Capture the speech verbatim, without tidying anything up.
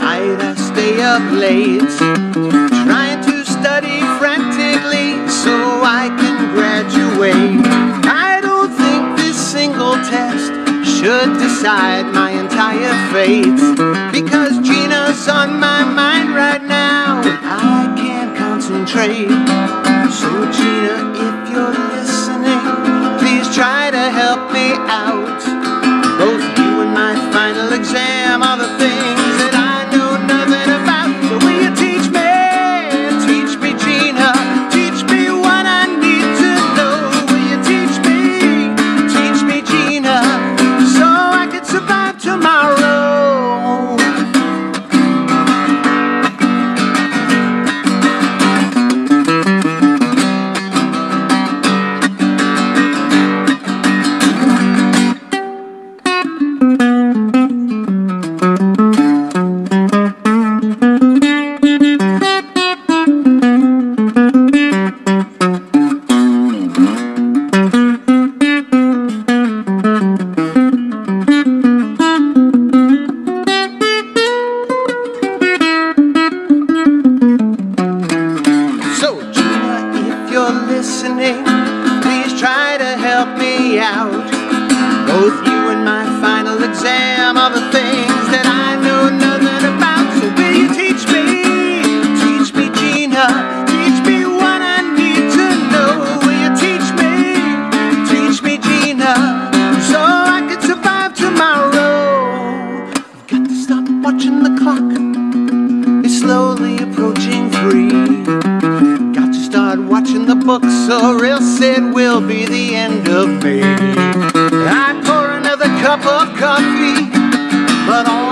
I'd stay up late, trying to study frantically so I can graduate. I don't think this single test should decide my entire fate, because Gina's on my mind right now, I can't concentrate. So Gina, if you're listening, please try to help me out. Both you and my final exam are the things that I know nothing about. So will you teach me? Teach me, Gina. Teach me what I need to know. Will you teach me? Teach me, Gina, so I can survive tomorrow. Listening, please try to help me out. Both you and my final exam are the things that I know nothing about. So will you teach me? Teach me, Gina. Teach me what I need to know. Will you teach me? Teach me, Gina, so I can survive tomorrow. I've got to stop watching the clock. It's slowly approaching three. Watching the books, so real sad will be the end of me. I pour another cup of coffee, but all